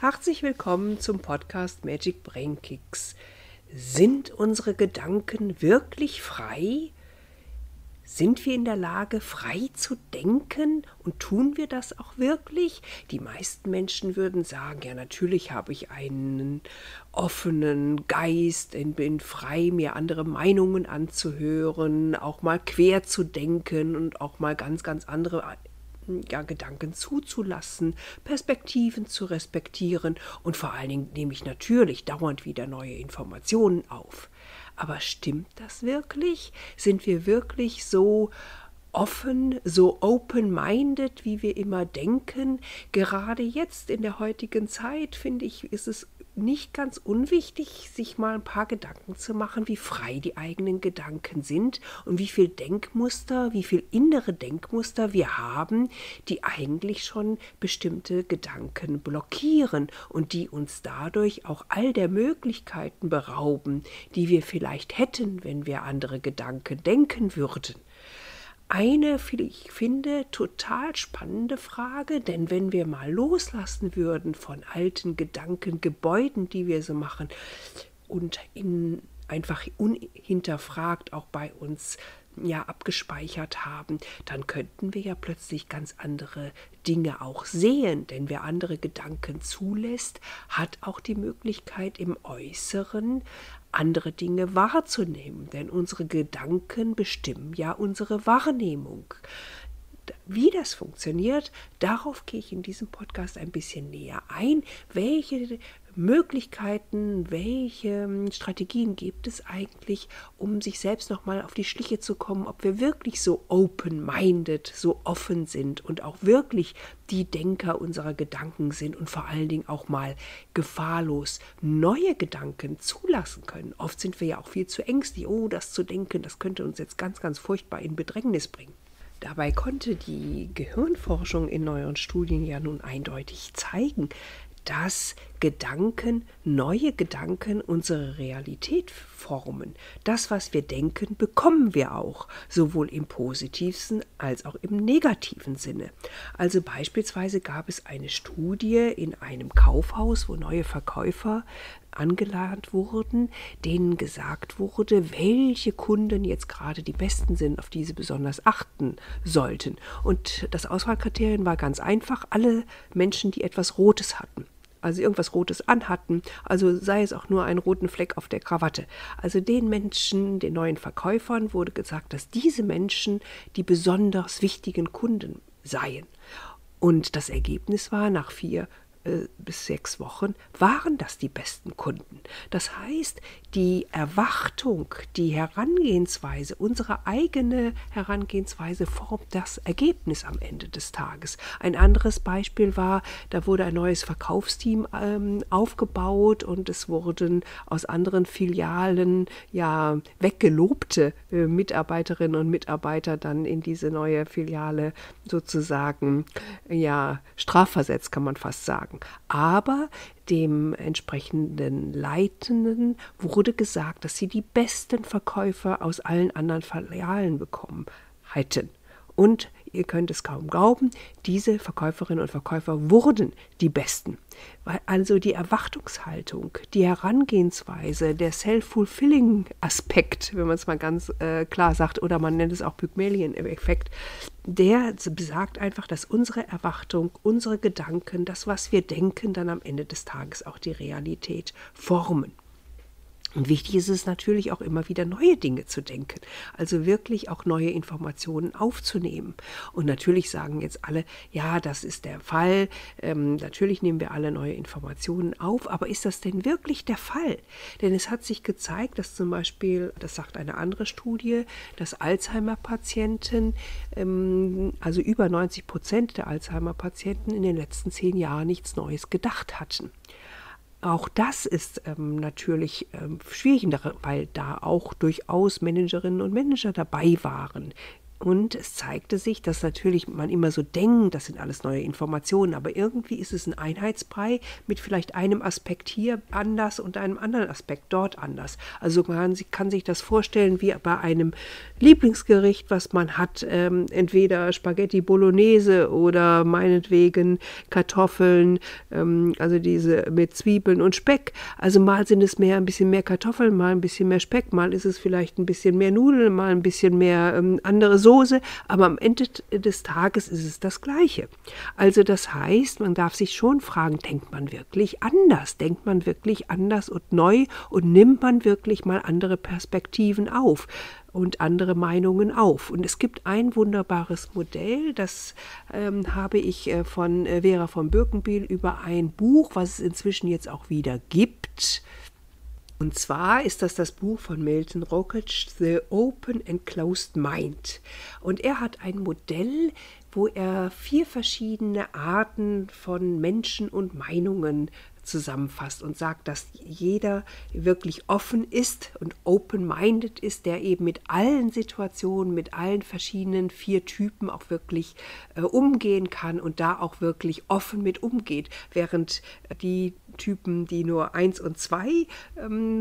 Herzlich willkommen zum Podcast Magic Brain Kicks. Sind unsere Gedanken wirklich frei? Sind wir in der Lage, frei zu denken? Und tun wir das auch wirklich? Die meisten Menschen würden sagen, ja, natürlich habe ich einen offenen Geist, bin frei, mir andere Meinungen anzuhören, auch mal quer zu denken und auch mal ganz, ganz andere Gedanken zuzulassen, Perspektiven zu respektieren und vor allen Dingen nehme ich natürlich dauernd wieder neue Informationen auf. Aber stimmt das wirklich? Sind wir wirklich so offen, so open-minded, wie wir immer denken? Gerade jetzt in der heutigen Zeit, finde ich, ist es nicht ganz unwichtig, sich mal ein paar Gedanken zu machen, wie frei die eigenen Gedanken sind und wie viel Denkmuster, wie viel innere Denkmuster wir haben, die eigentlich schon bestimmte Gedanken blockieren und die uns dadurch auch all der Möglichkeiten berauben, die wir vielleicht hätten, wenn wir andere Gedanken denken würden. Eine, ich finde, total spannende Frage, denn wenn wir mal loslassen würden von alten Gedanken, Gebäuden, die wir so machen und einfach unhinterfragt auch bei uns ja abgespeichert haben, dann könnten wir ja plötzlich ganz andere Dinge auch sehen, denn wer andere Gedanken zulässt, hat auch die Möglichkeit im Äußeren andere Dinge wahrzunehmen, denn unsere Gedanken bestimmen ja unsere Wahrnehmung. Wie das funktioniert, darauf gehe ich in diesem Podcast ein bisschen näher ein. Welche Möglichkeiten, welche Strategien gibt es eigentlich, um sich selbst nochmal auf die Schliche zu kommen, ob wir wirklich so open-minded, so offen sind und auch wirklich die Denker unserer Gedanken sind und vor allen Dingen auch mal gefahrlos neue Gedanken zulassen können. Oft sind wir ja auch viel zu ängstlich, das zu denken, das könnte uns jetzt ganz, ganz furchtbar in Bedrängnis bringen. Dabei konnte die Gehirnforschung in neueren Studien ja nun eindeutig zeigen, dass neue Gedanken unsere Realität formen. Das, was wir denken, bekommen wir auch, sowohl im positivsten als auch im negativen Sinne. Also beispielsweise gab es eine Studie in einem Kaufhaus, wo neue Verkäufer angeladen wurden, denen gesagt wurde, welche Kunden jetzt gerade die besten sind, auf die sie besonders achten sollten. Und das Auswahlkriterium war ganz einfach, alle Menschen, die etwas Rotes hatten. Also irgendwas Rotes anhatten, also sei es auch nur einen roten Fleck auf der Krawatte. Also den Menschen, den neuen Verkäufern wurde gesagt, dass diese Menschen die besonders wichtigen Kunden seien. Und das Ergebnis war, nach 4 bis 6 Wochen waren das die besten Kunden. Das heißt, die Erwartung, die Herangehensweise, unsere eigene Herangehensweise formt das Ergebnis am Ende des Tages. Ein anderes Beispiel war, da wurde ein neues Verkaufsteam aufgebaut und es wurden aus anderen Filialen ja weggelobte Mitarbeiterinnen und Mitarbeiter dann in diese neue Filiale sozusagen ja strafversetzt, kann man fast sagen. Aber dem entsprechenden Leitenden wurde gesagt, dass sie die besten Verkäufer aus allen anderen Filialen bekommen hätten. Und ihr könnt es kaum glauben, diese Verkäuferinnen und Verkäufer wurden die Besten. Weil also die Erwartungshaltung, die Herangehensweise, der Self-Fulfilling-Aspekt, wenn man es mal ganz klar sagt, oder man nennt es auch Pygmalion-Effekt, der besagt einfach, dass unsere Erwartung, unsere Gedanken, das, was wir denken, dann am Ende des Tages auch die Realität formen. Und wichtig ist es natürlich auch immer wieder neue Dinge zu denken, also wirklich auch neue Informationen aufzunehmen. Und natürlich sagen jetzt alle, ja, das ist der Fall, natürlich nehmen wir alle neue Informationen auf, aber ist das denn wirklich der Fall? Denn es hat sich gezeigt, dass zum Beispiel, das sagt eine andere Studie, dass Alzheimer-Patienten, also über 90% der Alzheimer-Patienten in den letzten 10 Jahren nichts Neues gedacht hatten. Auch das ist natürlich schwierig, weil da auch durchaus Managerinnen und Manager dabei waren, Und es zeigte sich, dass natürlich man immer so denkt, das sind alles neue Informationen, aber irgendwie ist es ein Einheitsbrei mit vielleicht einem Aspekt hier anders und einem anderen Aspekt dort anders. Also man kann sich das vorstellen wie bei einem Lieblingsgericht, was man hat, entweder Spaghetti Bolognese oder meinetwegen Kartoffeln, also diese mit Zwiebeln und Speck. Also mal sind es mehr ein bisschen mehr Kartoffeln, mal ein bisschen mehr Speck, mal ist es vielleicht ein bisschen mehr Nudeln, mal ein bisschen mehr andere Soßen. Aber am Ende des Tages ist es das Gleiche. Also das heißt, man darf sich schon fragen, denkt man wirklich anders? Denkt man wirklich anders und neu? Und nimmt man wirklich mal andere Perspektiven auf und andere Meinungen auf? Und es gibt ein wunderbares Modell, das habe ich von Vera von Birkenbiel über ein Buch, was es inzwischen jetzt auch wieder gibt. Und zwar ist das das Buch von Milton Rokeach, The Open and Closed Mind. Und er hat ein Modell, wo er 4 verschiedene Arten von Menschen und Meinungen zusammenfasst und sagt, dass jeder wirklich offen ist und open-minded ist, der eben mit allen Situationen, mit allen verschiedenen 4 Typen auch wirklich umgehen kann und da auch wirklich offen mit umgeht, während die Typen, die nur 1 und 2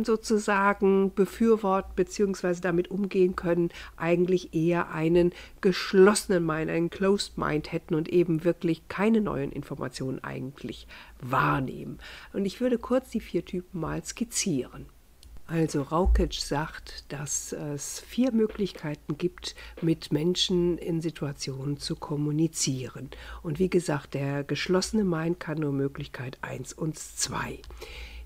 sozusagen befürworten bzw. damit umgehen können, eigentlich eher einen geschlossenen Mind, einen Closed Mind hätten und eben wirklich keine neuen Informationen eigentlich wahrnehmen. Und ich würde kurz die 4 Typen mal skizzieren. Also Rokeach sagt, dass es 4 Möglichkeiten gibt, mit Menschen in Situationen zu kommunizieren. Und wie gesagt, der geschlossene Mind kann nur Möglichkeit 1 und 2.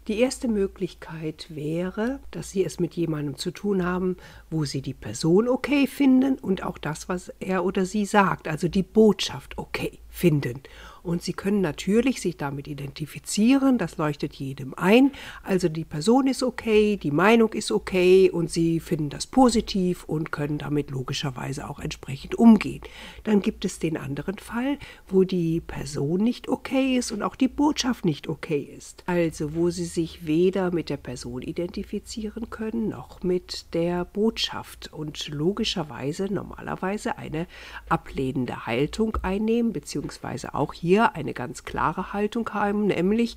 Die erste Möglichkeit wäre, dass Sie es mit jemandem zu tun haben, wo Sie die Person okay finden und auch das, was er oder sie sagt, also die Botschaft okay finden. Und Sie können natürlich sich damit identifizieren, das leuchtet jedem ein. Also die Person ist okay, die Meinung ist okay und Sie finden das positiv und können damit logischerweise auch entsprechend umgehen. Dann gibt es den anderen Fall, wo die Person nicht okay ist und auch die Botschaft nicht okay ist. Also wo Sie sich weder mit der Person identifizieren können, noch mit der Botschaft und logischerweise normalerweise eine ablehnende Haltung einnehmen, beziehungsweise auch hier eine ganz klare Haltung haben, nämlich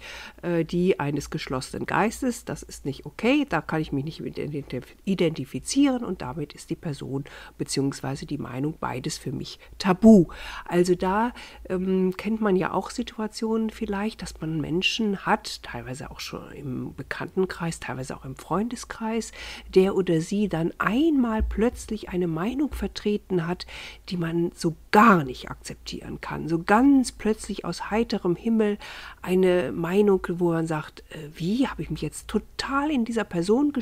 die eines geschlossenen Geistes. Das ist nicht okay, da kann ich mich nicht mit identifizieren und damit ist die Person bzw. die Meinung beides für mich tabu. Also da kennt man ja auch Situationen vielleicht, dass man Menschen hat, teilweise auch schon im Bekanntenkreis, teilweise auch im Freundeskreis, der oder sie dann einmal plötzlich eine Meinung vertreten hat, die man so gar nicht akzeptieren kann, so ganz plötzlich aus heiterem Himmel eine Meinung, wo man sagt, wie, habe ich mich jetzt total in dieser Person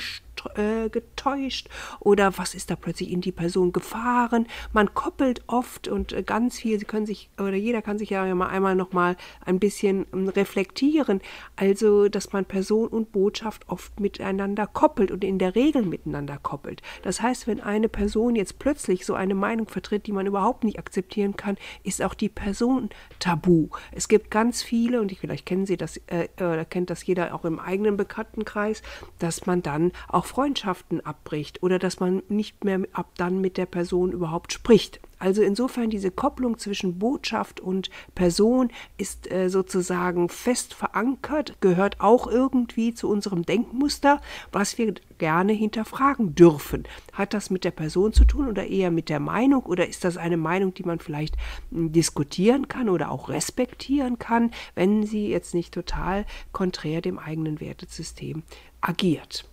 getäuscht oder was ist da plötzlich in die Person gefahren? Man koppelt oft und ganz viel, Sie können sich oder jeder kann sich ja noch mal ein bisschen reflektieren, also dass man Person und Botschaft oft miteinander koppelt und in der Regel miteinander koppelt. Das heißt, wenn eine Person jetzt plötzlich so eine Meinung vertritt, die man überhaupt nicht akzeptieren kann, ist auch die Person tabu. Es gibt ganz viele, und vielleicht kennen Sie das, oder kennt das jeder auch im eigenen Bekanntenkreis, dass man dann auch Freundschaften abbricht oder dass man nicht mehr ab dann mit der Person überhaupt spricht. Also insofern diese Kopplung zwischen Botschaft und Person ist sozusagen fest verankert, gehört auch irgendwie zu unserem Denkmuster, was wir gerne hinterfragen dürfen. Hat das mit der Person zu tun oder eher mit der Meinung oder ist das eine Meinung, die man vielleicht diskutieren kann oder auch respektieren kann, wenn sie jetzt nicht total konträr dem eigenen Wertesystem agiert?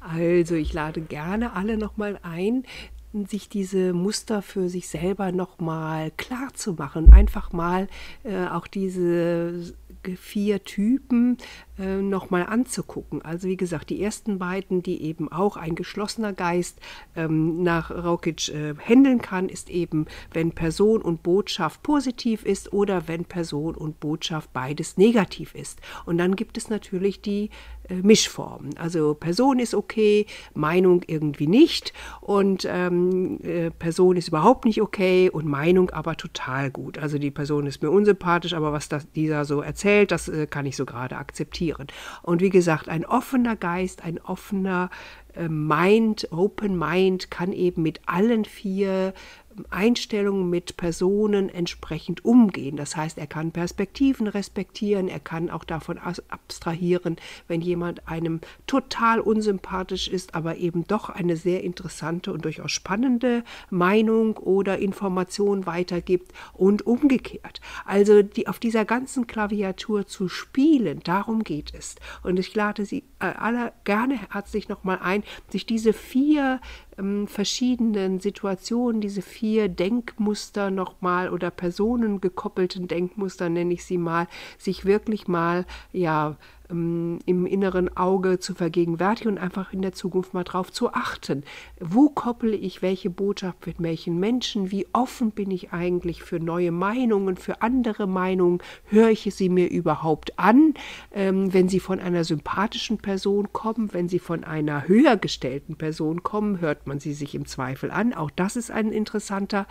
Also ich lade gerne alle nochmal ein, sich diese Muster für sich selber nochmal klar zu machen. Einfach mal auch diese 4 Typen nochmal anzugucken. Also wie gesagt, die ersten beiden, die eben auch ein geschlossener Geist nach Rokeach handeln kann, ist eben, wenn Person und Botschaft positiv ist oder wenn Person und Botschaft beides negativ ist. Und dann gibt es natürlich die Mischformen. Also Person ist okay, Meinung irgendwie nicht und Person ist überhaupt nicht okay und Meinung aber total gut. Also die Person ist mir unsympathisch, aber was dieser so erzählt, das kann ich so gerade akzeptieren. Und wie gesagt, ein offener Geist, ein offener Mind, Open Mind kann eben mit allen vier Einstellungen, mit Personen entsprechend umgehen. Das heißt, er kann Perspektiven respektieren, er kann auch davon abstrahieren, wenn jemand einem total unsympathisch ist, aber eben doch eine sehr interessante und durchaus spannende Meinung oder Information weitergibt und umgekehrt. Also auf dieser ganzen Klaviatur zu spielen, darum geht es. Und ich lade Sie alle gerne herzlich nochmal ein, sich diese vier verschiedenen Situationen, diese vier Denkmuster nochmal oder personengekoppelten Denkmuster, nenne ich sie mal, sich wirklich mal, ja, im inneren Auge zu vergegenwärtigen und einfach in der Zukunft mal drauf zu achten. Wo koppele ich welche Botschaft mit welchen Menschen? Wie offen bin ich eigentlich für neue Meinungen, für andere Meinungen? Höre ich sie mir überhaupt an, wenn sie von einer sympathischen Person kommen, wenn sie von einer höher gestellten Person kommen, hört man sie sich im Zweifel an. Auch das ist ein interessanter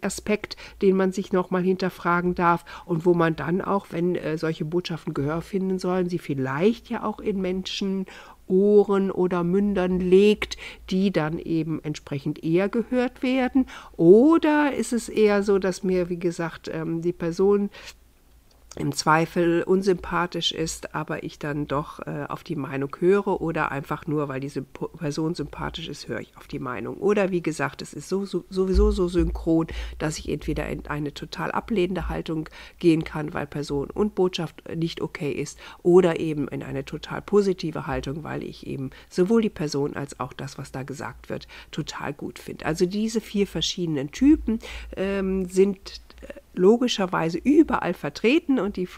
Aspekt, den man sich nochmal hinterfragen darf und wo man dann auch, wenn solche Botschaften Gehör finden sollen, sie vielleicht ja auch in Menschen Ohren oder Mündern legt, die dann eben entsprechend eher gehört werden. Oder ist es eher so, dass mir, wie gesagt, die Person im Zweifel unsympathisch ist, aber ich dann doch auf die Meinung höre, oder einfach nur, weil diese Person sympathisch ist, höre ich auf die Meinung. Oder wie gesagt, es ist sowieso so synchron, dass ich entweder in eine total ablehnende Haltung gehen kann, weil Person und Botschaft nicht okay ist, oder eben in eine total positive Haltung, weil ich eben sowohl die Person als auch das, was da gesagt wird, total gut finde. Also diese vier verschiedenen Typen sind logischerweise überall vertreten, und die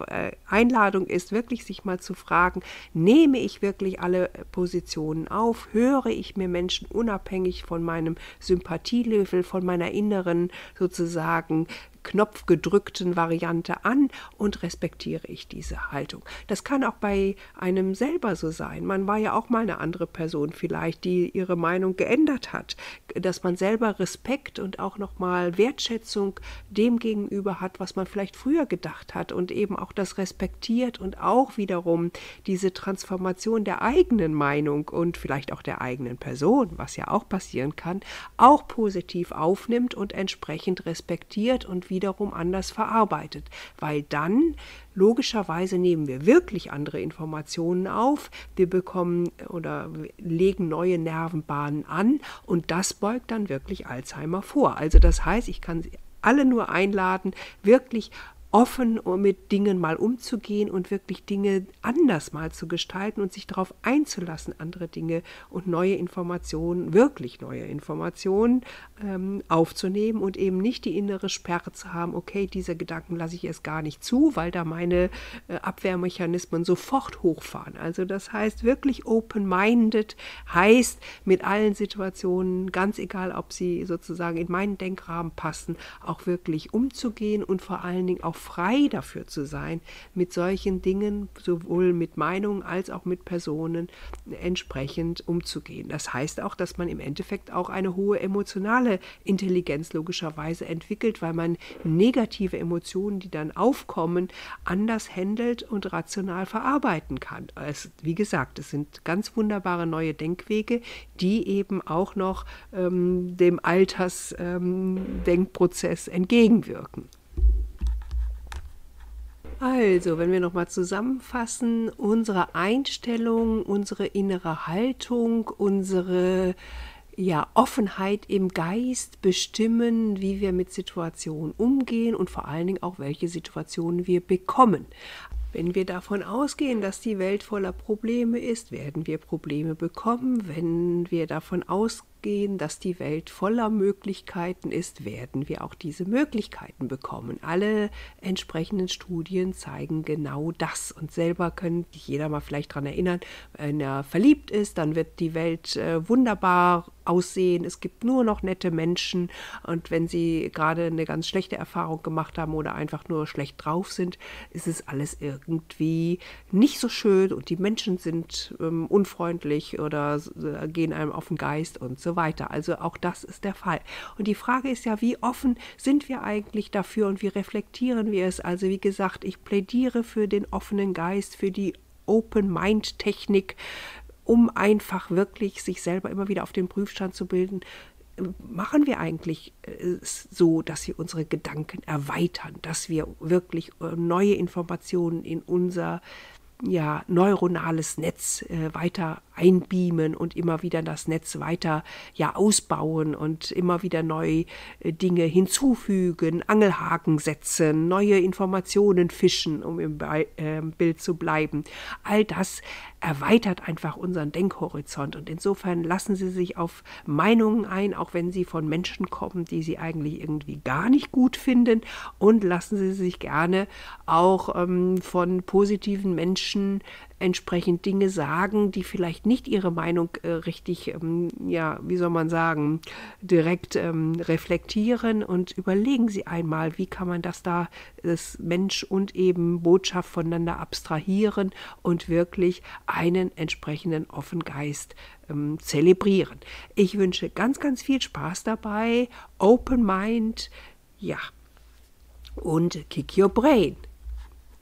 Einladung ist wirklich, sich mal zu fragen, nehme ich wirklich alle Positionen auf, höre ich mir Menschen unabhängig von meinem Sympathielevel, von meiner inneren sozusagen knopfgedrückten Variante an und respektiere ich diese Haltung. Das kann auch bei einem selber so sein. Man war ja auch mal eine andere Person vielleicht, die ihre Meinung geändert hat, dass man selber Respekt und auch nochmal Wertschätzung dem gegenüber hat, was man vielleicht früher gedacht hat, und eben auch das respektiert und auch wiederum diese Transformation der eigenen Meinung und vielleicht auch der eigenen Person, was ja auch passieren kann, auch positiv aufnimmt und entsprechend respektiert und wiederum anders verarbeitet, weil dann logischerweise nehmen wir wirklich andere Informationen auf, wir bekommen oder legen neue Nervenbahnen an, und das beugt dann wirklich Alzheimer vor. Also das heißt, ich kann Sie alle nur einladen, wirklich offen mit Dingen mal umzugehen und wirklich Dinge anders mal zu gestalten und sich darauf einzulassen, andere Dinge und neue Informationen, wirklich neue Informationen aufzunehmen und eben nicht die innere Sperre zu haben, okay, diese Gedanken lasse ich erst gar nicht zu, weil da meine Abwehrmechanismen sofort hochfahren. Also das heißt, wirklich open-minded heißt, mit allen Situationen, ganz egal, ob sie sozusagen in meinen Denkrahmen passen, auch wirklich umzugehen und vor allen Dingen auch frei dafür zu sein, mit solchen Dingen, sowohl mit Meinungen als auch mit Personen, entsprechend umzugehen. Das heißt auch, dass man im Endeffekt auch eine hohe emotionale Intelligenz logischerweise entwickelt, weil man negative Emotionen, die dann aufkommen, anders handelt und rational verarbeiten kann. Also, wie gesagt, es sind ganz wunderbare neue Denkwege, die eben auch noch dem Altersdenkprozess entgegenwirken. Also, wenn wir nochmal zusammenfassen, unsere Einstellung, unsere innere Haltung, unsere Offenheit im Geist bestimmen, wie wir mit Situationen umgehen und vor allen Dingen auch, welche Situationen wir bekommen. Wenn wir davon ausgehen, dass die Welt voller Probleme ist, werden wir Probleme bekommen. Wenn wir davon ausgehen, dass die Welt voller Möglichkeiten ist, werden wir auch diese Möglichkeiten bekommen. Alle entsprechenden Studien zeigen genau das. Und selber kann sich jeder mal vielleicht daran erinnern, wenn er verliebt ist, dann wird die Welt wunderbar aussehen, es gibt nur noch nette Menschen, und wenn sie gerade eine ganz schlechte Erfahrung gemacht haben oder einfach nur schlecht drauf sind, ist es alles irgendwie nicht so schön und die Menschen sind unfreundlich oder gehen einem auf den Geist und so weiter. Also auch das ist der Fall. Und die Frage ist ja, wie offen sind wir eigentlich dafür und wie reflektieren wir es? Also wie gesagt, ich plädiere für den offenen Geist, für die Open-Mind-Technik, um einfach wirklich sich selber immer wieder auf den Prüfstand zu bilden, machen wir eigentlich so, dass wir unsere Gedanken erweitern, dass wir wirklich neue Informationen in unser neuronales Netz weiter einbeamen und immer wieder das Netz weiter ausbauen und immer wieder neue Dinge hinzufügen, Angelhaken setzen, neue Informationen fischen, um im Bild zu bleiben. All das erweitert einfach unseren Denkhorizont und insofern lassen Sie sich auf Meinungen ein, auch wenn sie von Menschen kommen, die Sie eigentlich irgendwie gar nicht gut finden, und lassen Sie sich gerne auch von positiven Menschen entsprechend Dinge sagen, die vielleicht nicht ihre Meinung richtig, direkt reflektieren, und überlegen Sie einmal, wie kann man das Mensch und eben Botschaft voneinander abstrahieren und wirklich einen entsprechenden offenen Geist zelebrieren. Ich wünsche ganz, ganz viel Spaß dabei, Open Mind, und Kick Your Brain.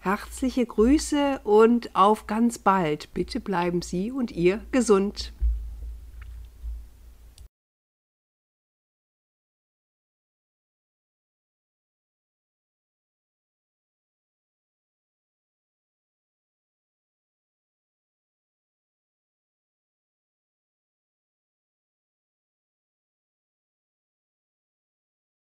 Herzliche Grüße und auf ganz bald. Bitte bleiben Sie und ihr gesund.